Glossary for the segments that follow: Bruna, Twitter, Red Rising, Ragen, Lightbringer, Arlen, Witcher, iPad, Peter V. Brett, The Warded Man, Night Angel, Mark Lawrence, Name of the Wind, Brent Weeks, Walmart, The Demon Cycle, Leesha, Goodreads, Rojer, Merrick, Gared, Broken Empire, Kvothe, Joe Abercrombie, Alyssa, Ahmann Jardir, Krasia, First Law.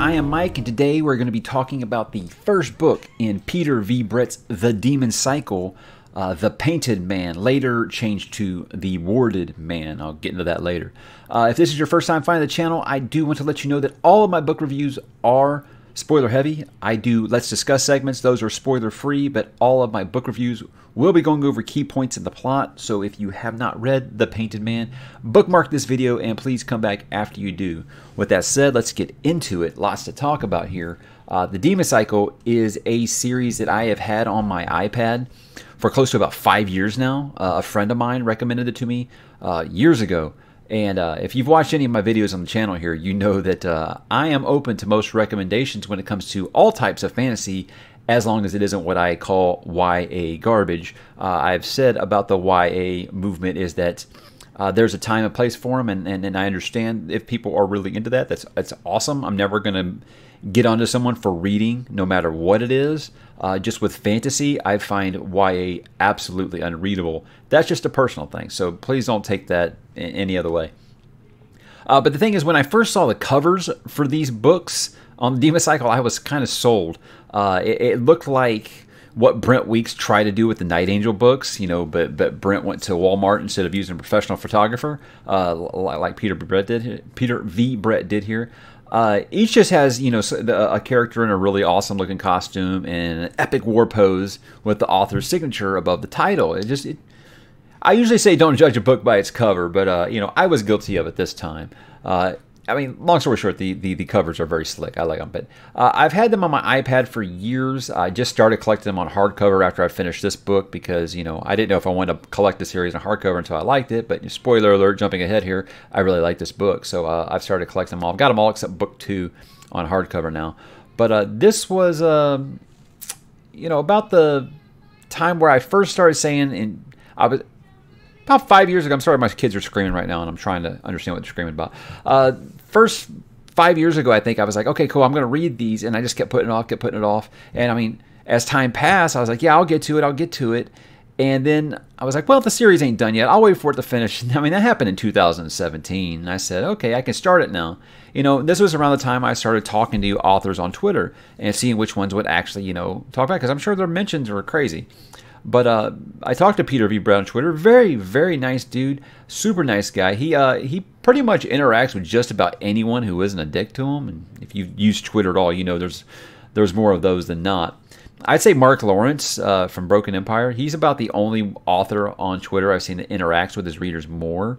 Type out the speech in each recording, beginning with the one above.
I am Mike, and today we're going to be talking about the first book in Peter V. Brett's The Demon Cycle, The Painted Man, later changed to The Warded Man. I'll get into that later. If this is your first time finding the channel, I do want to let you know that all of my book reviews are spoiler heavy. I do Let's Discuss segments. Those are spoiler free, but all of my book reviews will be going over key points in the plot. So if you have not read The Painted Man, bookmark this video and please come back after you do. With that said, let's get into it. Lots to talk about here. The Demon Cycle is a series that I have had on my iPad for close to about 5 years now. A friend of mine recommended it to me years ago. And if you've watched any of my videos on the channel here, you know that I am open to most recommendations when it comes to all types of fantasy, as long as it isn't what I call YA garbage. I've said about the YA movement is that there's a time and place for them, and I understand if people are really into that. That's awesome. I'm never going to get onto someone for reading, no matter what it is. Just with fantasy, I find YA absolutely unreadable. That's just a personal thing, so please don't take that any other way. But the thing is, when I first saw the covers for these books on the Demon Cycle, I was kind of sold. It looked like what Brent Weeks tried to do with the Night Angel books, you know, but Brent went to Walmart instead of using a professional photographer, like Peter V. Brett did here. Each just has, you know, a character in a really awesome looking costume and an epic war pose with the author's signature above the title. I usually say don't judge a book by its cover, but you know, I was guilty of it this time. I mean, long story short, the covers are very slick. I like them, but I've had them on my iPad for years. I just started collecting them on hardcover after I finished this book because, you know, I didn't know if I wanted to collect the series on hardcover until I liked it. But spoiler alert, jumping ahead here, I really like this book, so I've started collecting them all. I've got them all except book 2 on hardcover now. But this was, you know, about the time where I first started saying, and I was. About 5 years ago, I'm sorry, my kids are screaming right now, and I'm trying to understand what they're screaming about. First 5 years ago, I think I was like, okay, cool, I'm going to read these, and I just kept putting it off, and I mean, as time passed, I was like, yeah, I'll get to it, and then I was like, well, the series ain't done yet. I'll wait for it to finish. I mean, that happened in 2017, and I said, okay, I can start it now. You know, this was around the time I started talking to authors on Twitter and seeing which ones would actually, you know, talk back, because I'm sure their mentions were crazy. But I talked to Peter V. Brett on Twitter. Very, very nice dude. Super nice guy. He pretty much interacts with just about anyone who isn't a dick to him. And if you use Twitter at all, you know there's more of those than not. I'd say Mark Lawrence from Broken Empire. He's about the only author on Twitter I've seen that interacts with his readers more.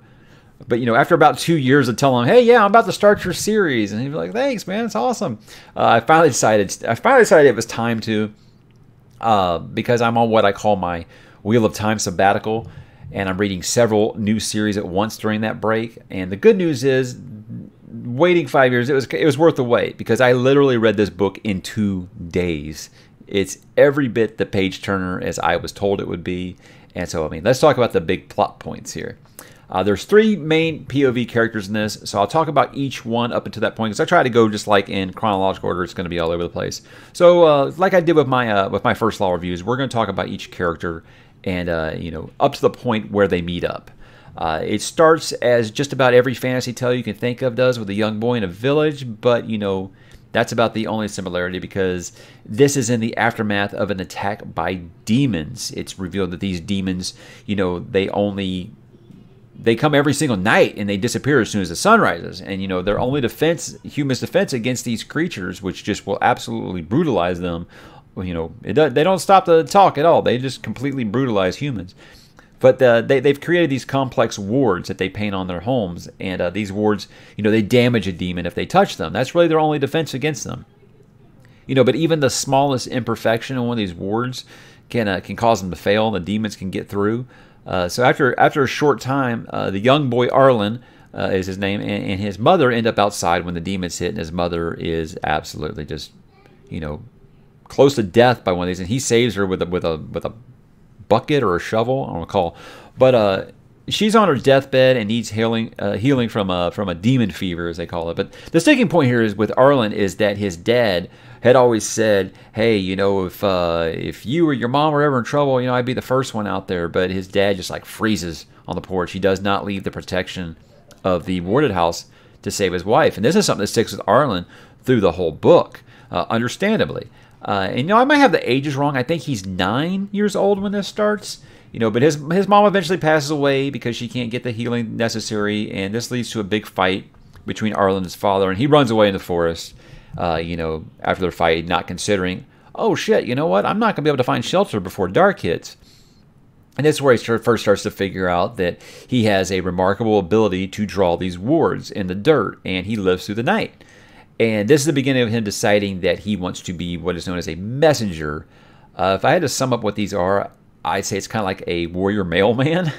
But, you know, after about 2 years of telling him, hey, yeah, I'm about to start your series. And he'd be like, thanks, man. It's awesome. I finally decided it was time to. Because I'm on what I call my Wheel of Time sabbatical, and I'm reading several new series at once during that break. And the good news is, waiting 5 years, it was worth the wait, because I literally read this book in 2 days. It's every bit the page turner as I was told it would be. And so, I mean, let's talk about the big plot points here. There's three main POV characters in this, so I'll talk about each one up until that point, because I try to go just like in chronological order. It's going to be all over the place. So like I did with my First Law reviews, we're going to talk about each character and you know, up to the point where they meet up. It starts as just about every fantasy tale you can think of does, with a young boy in a village, but you know, that's about the only similarity, because this is in the aftermath of an attack by demons. It's revealed that these demons, you know, they come every single night and they disappear as soon as the sun rises. And, you know, their only defense, human's defense against these creatures, which just will absolutely brutalize them. You know, they don't stop to talk at all. They just completely brutalize humans. But they've created these complex wards that they paint on their homes. And these wards, you know, they damage a demon if they touch them. That's really their only defense against them. You know, but even the smallest imperfection in one of these wards can cause them to fail, and the demons can get through. So after a short time, the young boy Arlen is his name, and his mother end up outside when the demons hit, and his mother is absolutely just, you know, close to death by one of these, and he saves her with a bucket or a shovel, I don't recall. But she's on her deathbed and needs healing from a demon fever, as they call it. But the sticking point here is with Arlen is that his dad had always said, hey, you know, if you or your mom were ever in trouble, you know, I'd be the first one out there. But his dad just like freezes on the porch. He does not leave the protection of the warded house to save his wife. And this is something that sticks with Arlen through the whole book, understandably. And, you know, I might have the ages wrong. I think he's 9 years old when this starts. You know, but his mom eventually passes away because she can't get the healing necessary, and this leads to a big fight between Arlen and his father, and he runs away in the forest, you know, after their fight, not considering, oh shit, you know what, I'm not going to be able to find shelter before dark hits. And that's where he first starts to figure out that he has a remarkable ability to draw these wards in the dirt, and he lives through the night. And this is the beginning of him deciding that he wants to be what is known as a messenger. If I had to sum up what these are, I'd say it's kind of like a warrior mailman.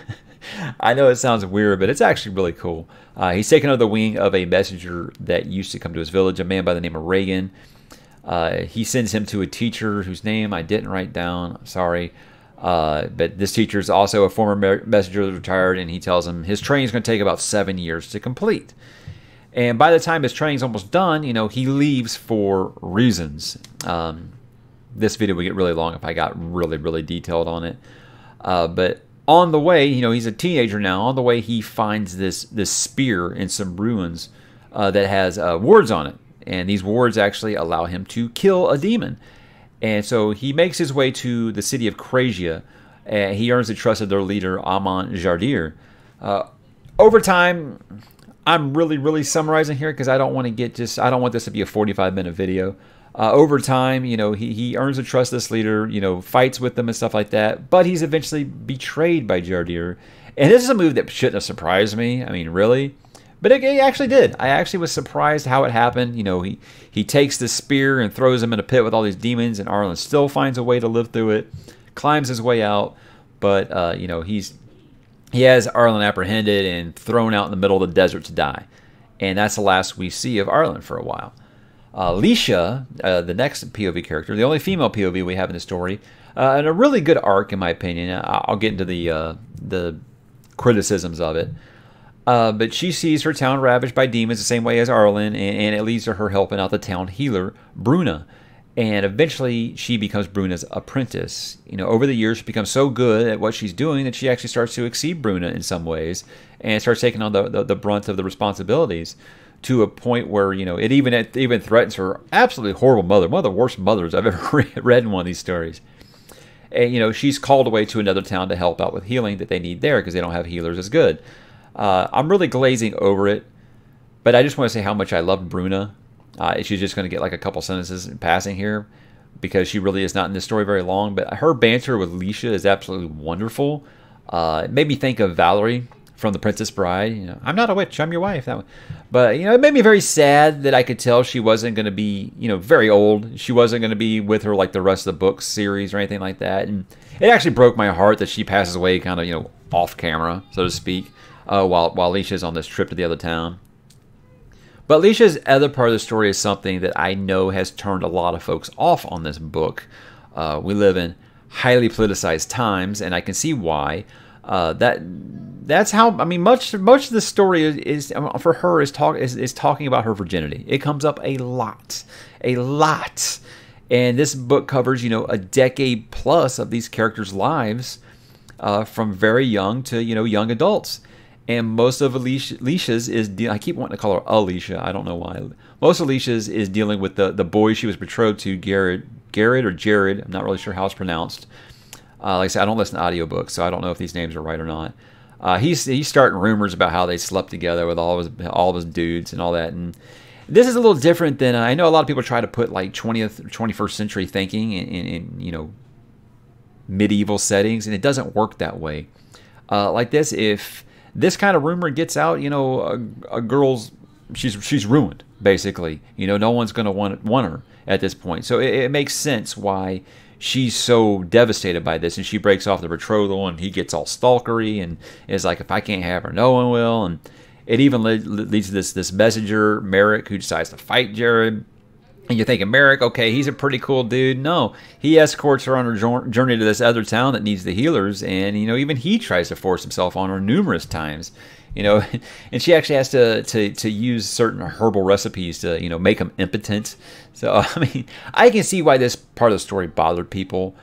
I know it sounds weird, but it's actually really cool. He's taken under the wing of a messenger that used to come to his village, a man by the name of Ragen. He sends him to a teacher whose name I didn't write down. I'm sorry. But this teacher is also a former messenger that's retired, and he tells him his training is going to take about 7 years to complete. And by the time his training's almost done, you know, he leaves for reasons. This video would get really long if I got really detailed on it. But on the way, you know, he's a teenager now. On the way, he finds this spear in some ruins that has wards on it. And these wards actually allow him to kill a demon. And so he makes his way to the city of Krasia, and he earns the trust of their leader, Ahmann Jardir. Over time, I'm really summarizing here because I don't want to get just, I don't want this to be a 45-minute video. Over time, you know, he earns the trust of this leader, you know, fights with them and stuff like that. But he's eventually betrayed by Jardir. And this is a move that shouldn't have surprised me. I mean, really. But it actually did. I actually was surprised how it happened. You know, he takes this spear and throws him in a pit with all these demons. And Arlen still finds a way to live through it. Climbs his way out. But, you know, he has Arlen apprehended and thrown out in the middle of the desert to die. And that's the last we see of Arlen for a while. Leesha, the next POV character, the only female POV we have in the story, and a really good arc in my opinion. I'll get into the criticisms of it, but she sees her town ravaged by demons the same way as Arlen, and it leads to her helping out the town healer Bruna, and eventually she becomes Bruna's apprentice. You know, over the years she becomes so good at what she's doing that she actually starts to exceed Bruna in some ways and starts taking on the brunt of the responsibilities, to a point where, you know, it even threatens her absolutely horrible mother, one of the worst mothers I've ever read in one of these stories. And, you know, she's called away to another town to help out with healing that they need there because they don't have healers as good. I'm really glazing over it, but I just want to say how much I love Bruna. She's just going to get like a couple sentences in passing here because she really is not in this story very long, but her banter with Leesha is absolutely wonderful. It made me think of Valerie from The Princess Bride. You know, I'm not a witch, I'm your wife. That one. But, you know, it made me very sad that I could tell she wasn't going to be, you know, very old. She wasn't going to be with her like the rest of the book series or anything like that. And it actually broke my heart that she passes away kind of, you know, off camera, so to speak, while Leesha's on this trip to the other town. But Leesha's other part of the story is something that I know has turned a lot of folks off on this book. We live in highly politicized times, and I can see why. That's how, I mean, much of the story is for her is talking about her virginity. It comes up a lot, and this book covers, you know, a decade plus of these characters' lives, from very young to, you know, young adults. And most of Leesha's is, I keep wanting to call her Alicia, I don't know why. Most of Leesha's is dealing with the boy she was betrothed to, Gared or Jared. I'm not really sure how it's pronounced. Like I said, I don't listen to audiobooks, so I don't know if these names are right or not. He's starting rumors about how they slept together with all of his dudes and all that. And this is a little different than, I know a lot of people try to put like 20th, 21st century thinking in you know, medieval settings, and it doesn't work that way. Like this, if this kind of rumor gets out, you know, a girl's she's ruined basically. You know, no one's going to want her at this point. So it makes sense why she's so devastated by this, and she breaks off the betrothal, and he gets all stalkery and is like, if I can't have her, no one will. And it even leads to this messenger, Merrick, who decides to fight Jared. And you're thinking, Merrick, okay, he's a pretty cool dude. No, he escorts her on her journey to this other town that needs the healers, and, you know, even he tries to force himself on her numerous times. You know, and she actually has to use certain herbal recipes to, you know, make them impotent. So, I mean, I can see why this part of the story bothered people.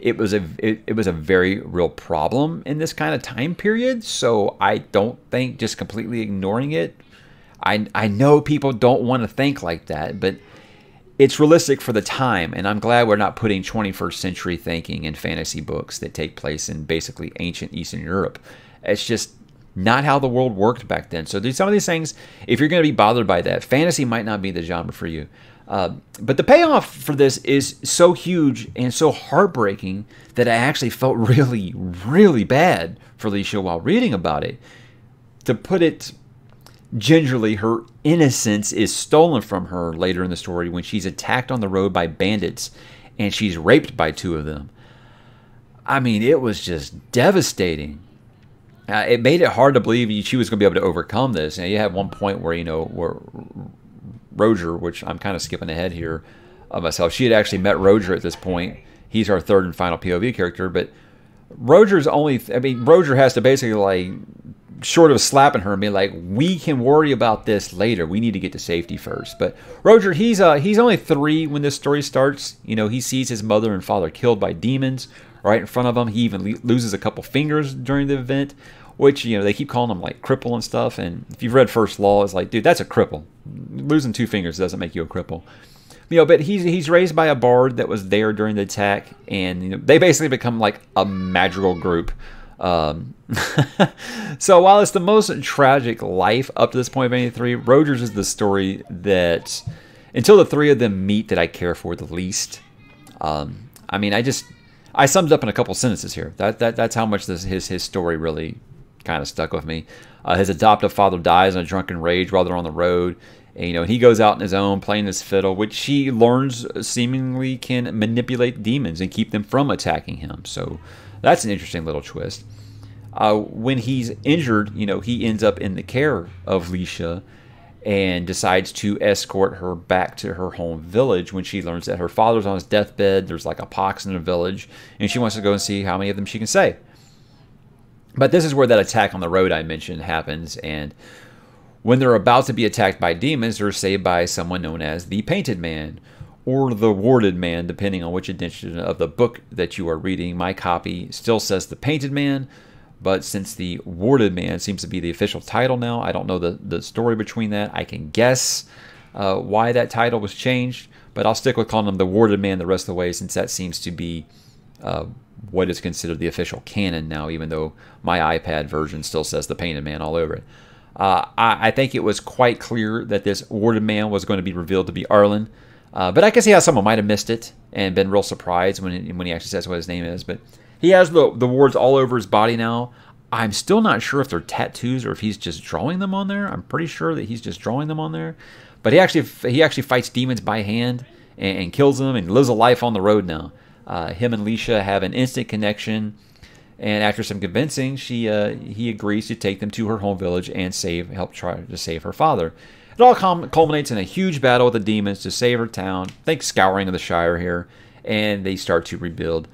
It was a very real problem in this kind of time period. So I don't think just completely ignoring it, I know people don't want to think like that, but it's realistic for the time, and I'm glad we're not putting 21st century thinking in fantasy books that take place in basically ancient Eastern Europe. It's just not how the world worked back then. So some of these things, if you're going to be bothered by that, fantasy might not be the genre for you. But the payoff for this is so huge and so heartbreaking that I actually felt really, really bad for Leesha while reading about it. To put it gingerly, her innocence is stolen from her later in the story when she's attacked on the road by bandits and she's raped by two of them. I mean, it was just devastating. It made it hard to believe she was going to be able to overcome this. And you have one point where, you know, Rojer, which I'm kind of skipping ahead here of myself. She had actually met Rojer at this point. He's our third and final POV character, but Roger's only, I mean, Rojer has to basically, like, short of slapping her and be like, we can worry about this later. We need to get to safety first. But Rojer, he's only 3 when this story starts. You know, he sees his mother and father killed by demons right in front of him. He even loses a couple fingers during the event, which, you know, they keep calling him, like, cripple and stuff. And if you've read First Law, it's like, dude, that's a cripple. Losing 2 fingers doesn't make you a cripple. You know, but he's raised by a bard that was there during the attack, and, you know, they basically become, like, a magical group. So while it's the most tragic life up to this point of any 3, Rojer's is the story that, until the 3 of them meet, that I care for the least. I mean, I summed up in a couple sentences here. That's how much his story really kind of stuck with me. His adoptive father dies in a drunken rage while they're on the road. And, you know, he goes out on his own playing his fiddle, which he learns seemingly can manipulate demons and keep them from attacking him. So that's an interesting little twist. When he's injured, you know, he ends up in the care of Leesha and decides to escort her back to her home village when she learns that her father's on his deathbed. There's like a pox in the village, and she wants to go and see how many of them she can save. But this is where that attack on the road I mentioned happens, and when they're about to be attacked by demons, they're saved by someone known as the Painted Man or the Warded Man, depending on which edition of the book that you are reading. My copy still says the Painted Man, but since the Warded Man seems to be the official title now, I don't know the story between that. I can guess why that title was changed, but I'll stick with calling him the Warded Man the rest of the way, since that seems to be what is considered the official canon now, even though my iPad version still says the Painted Man all over it. I think it was quite clear that this Warded Man was going to be revealed to be Arlen, but I can see how someone might have missed it and been real surprised when he actually says what his name is. But he has the wards all over his body now. I'm still not sure if they're tattoos or if he's just drawing them on there. I'm pretty sure that he's just drawing them on there. But he actually fights demons by hand and kills them and lives a life on the road now. Him and Leesha have an instant connection, and after some convincing, he agrees to take them to her home village and help try to save her father. It all culminates in a huge battle with the demons to save her town. Think Scouring of the Shire here, and they start to rebuild.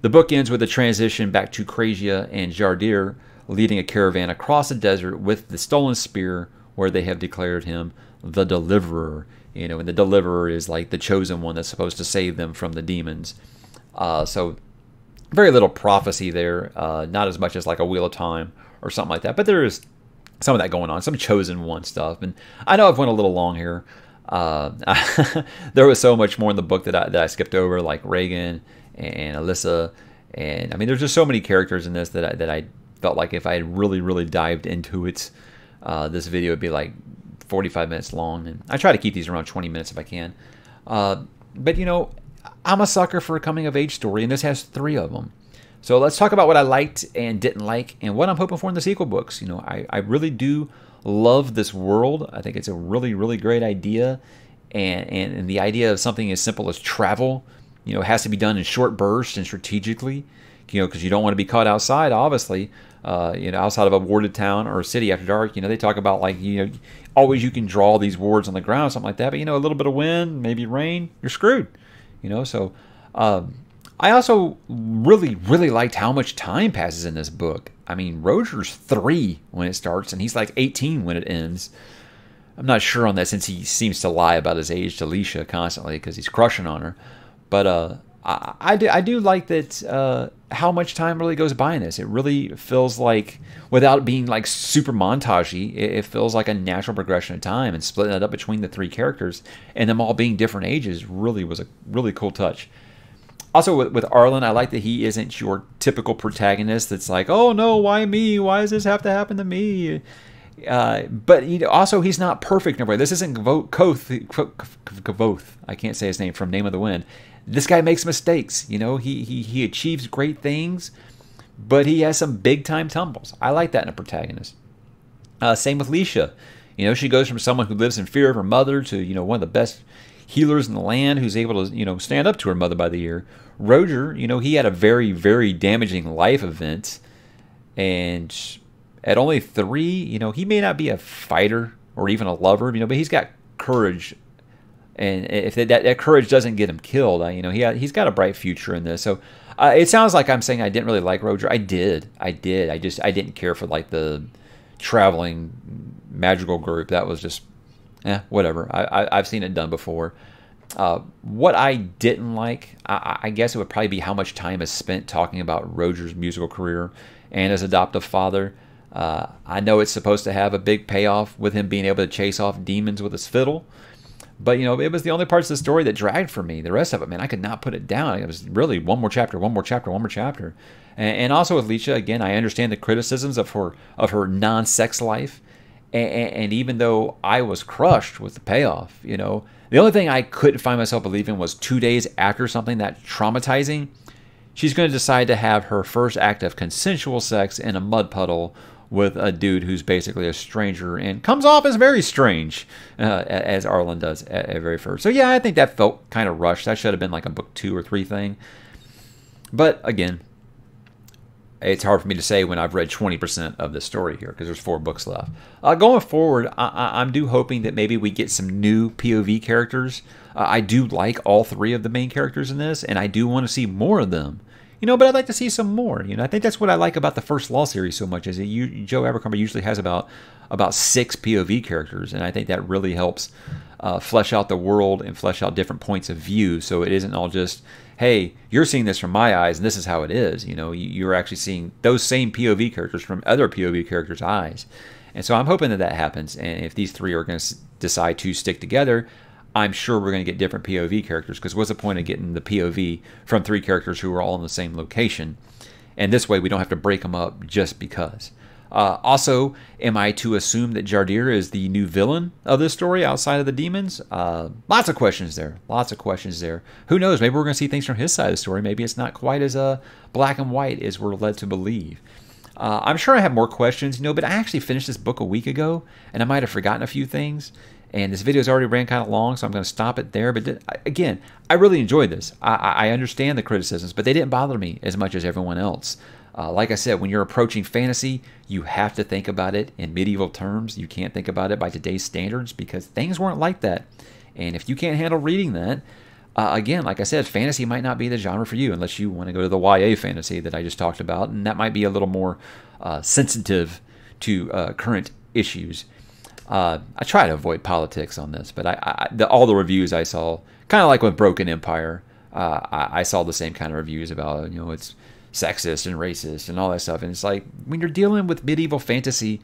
The book ends with a transition back to Krasia and Jardir leading a caravan across the desert with the stolen spear, where they have declared him the Deliverer. You know, and the Deliverer is like the chosen one that's supposed to save them from the demons. So very little prophecy there, not as much as like a Wheel of Time or something like that. But there is some of that going on, some chosen one stuff. And I know I've went a little long here. There was so much more in the book that I skipped over, like Ragen and Alyssa, and I mean, there's just so many characters in this that I felt like if I had really, really dived into it, this video would be like 45 minutes long, and I try to keep these around 20 minutes if I can. But you know, I'm a sucker for a coming-of-age story, and this has 3 of them. So let's talk about what I liked and didn't like, and what I'm hoping for in the sequel books. You know, I really do love this world. I think it's a really, really great idea, and the idea of something as simple as travel. You know, it has to be done in short bursts and strategically, you know, because you don't want to be caught outside, obviously, you know, outside of a warded town or a city after dark. You know, they talk about, like, you know, always you can draw these wards on the ground or something like that. But, you know, a little bit of wind, maybe rain, you're screwed, you know. So I also really, really liked how much time passes in this book. I mean, Rojer's 3 when it starts, and he's like 18 when it ends. I'm not sure on that, since he seems to lie about his age to Leesha constantly because he's crushing on her. But I do like that how much time really goes by in this. It really feels like, without being like super montage-y, it feels like a natural progression of time, and splitting it up between the three characters and them all being different ages really was a really cool touch. Also with Arlen, I like that he isn't your typical protagonist that's like, oh no, why me? Why does this have to happen to me? But you know, also he's not perfect in a way. This isn't Kvothe. I can't say his name from Name of the Wind. This guy makes mistakes. You know, he achieves great things, but he has some big time tumbles. I like that in a protagonist. Same with Leesha. You know, she goes from someone who lives in fear of her mother to, you know, one of the best healers in the land, who's able to, you know, stand up to her mother by the ear. Rojer, you know, he had a very, very damaging life event, and at only 3, you know, he may not be a fighter or even a lover, you know, but he's got courage, and if that courage doesn't get him killed, you know, he's got a bright future in this. So it sounds like I'm saying I didn't really like Rojer. I did. I didn't care for like the traveling magical group. That was just, eh, whatever. I've seen it done before. What I didn't like, I guess it would probably be how much time is spent talking about Rojer's musical career and his adoptive father. I know it's supposed to have a big payoff with him being able to chase off demons with his fiddle, but you know, it was the only parts of the story that dragged for me. The rest of it, man, I could not put it down. It was really one more chapter. And also with Leesha, again, I understand the criticisms of her non-sex life. And even though I was crushed with the payoff, you know, the only thing I couldn't find myself believing was 2 days after something that traumatizing, she's going to decide to have her first act of consensual sex in a mud puddle with a dude who's basically a stranger and comes off as very strange, as Arlen does at very first. So yeah, I think that felt kind of rushed. That should have been like a book 2 or 3 thing. But again, it's hard for me to say when I've read 20% of the story here, because there's 4 books left. Going forward, I'm do hoping that maybe we get some new POV characters. I do like all 3 of the main characters in this, and I do want to see more of them. You know, but I'd like to see some more. You know, I think that's what I like about the First Law series so much, is that Joe Abercrombie usually has about 6 POV characters, and I think that really helps flesh out the world and flesh out different points of view, so it isn't all just, hey, you're seeing this from my eyes, and this is how it is. You know, you're actually seeing those same POV characters from other POV characters' eyes. And so I'm hoping that that happens, and if these 3 are going to decide to stick together, I'm sure we're going to get different POV characters, because what's the point of getting the POV from 3 characters who are all in the same location? And this way we don't have to break them up just because. Also, am I to assume that Jardir is the new villain of this story outside of the demons? Lots of questions there. Lots of questions there. Who knows? Maybe we're going to see things from his side of the story. Maybe it's not quite as black and white as we're led to believe. I'm sure I have more questions, you know, but I actually finished this book a week ago, and I might have forgotten a few things. And this video's already ran kind of long, so I'm going to stop it there. But again, I really enjoyed this. I understand the criticisms, but they didn't bother me as much as everyone else. Like I said, when you're approaching fantasy, you have to think about it in medieval terms. You can't think about it by today's standards, because things weren't like that. And if you can't handle reading that, again, like I said, fantasy might not be the genre for you, unless you want to go to the YA fantasy that I just talked about, and that might be a little more sensitive to current issues. I try to avoid politics on this, but all the reviews I saw, kind of like with Broken Empire, I saw the same kind of reviews about, you know, it's sexist and racist and all that stuff. And it's like, when you're dealing with medieval fantasy,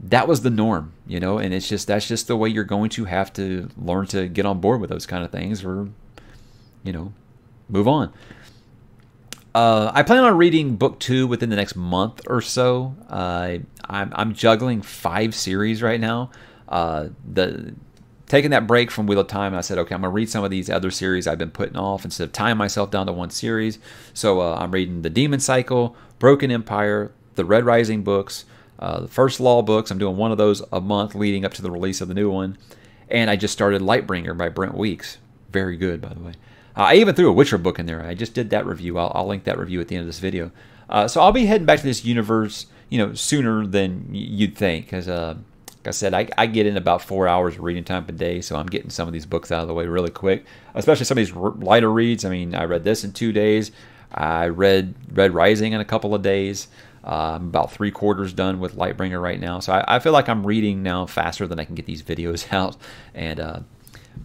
that was the norm, you know, and it's just, that's just the way you're going to have to learn to get on board with those kind of things, or, you know, move on. I plan on reading book 2 within the next month or so. I'm juggling 5 series right now. Taking that break from Wheel of Time, I said, okay, I'm going to read some of these other series I've been putting off instead of tying myself down to one series. So I'm reading The Demon Cycle, Broken Empire, the Red Rising books, the First Law books. I'm doing one of those a month leading up to the release of the new one. And I just started Lightbringer by Brent Weeks. Very good, by the way. I even threw a Witcher book in there. I just did that review. I'll link that review at the end of this video. So I'll be heading back to this universe, you know, sooner than you'd think, because like I said, I get in about 4 hours of reading time per day, so I'm getting some of these books out of the way really quick, especially some of these lighter reads. I mean, I read this in 2 days. I read Red Rising in a couple of days. I'm about 3/4 done with Lightbringer right now, so I feel like I'm reading now faster than I can get these videos out, and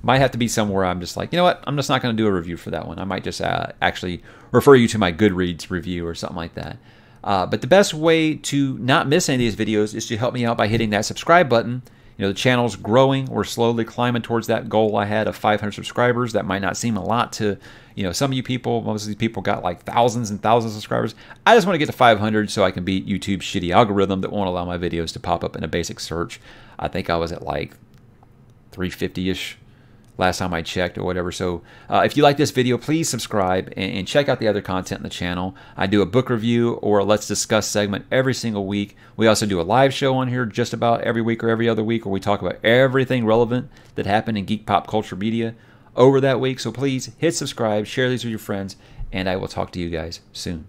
Might have to be somewhere I'm just like, you know what? I'm just not going to do a review for that one. I might just actually refer you to my Goodreads review or something like that. But the best way to not miss any of these videos is to help me out by hitting that subscribe button. You know, the channel's growing. We're slowly climbing towards that goal I had of 500 subscribers. That might not seem a lot to, you know, some of you people. Most of these people got like thousands and thousands of subscribers. I just want to get to 500 so I can beat YouTube's shitty algorithm that won't allow my videos to pop up in a basic search. I think I was at like 350-ish. Last time I checked or whatever. So if you like this video, please subscribe and check out the other content in the channel. I do a book review or a Let's Discuss segment every single week. We also do a live show on here just about every week or every other week where we talk about everything relevant that happened in geek pop culture media over that week. So please hit subscribe, share these with your friends, and I will talk to you guys soon.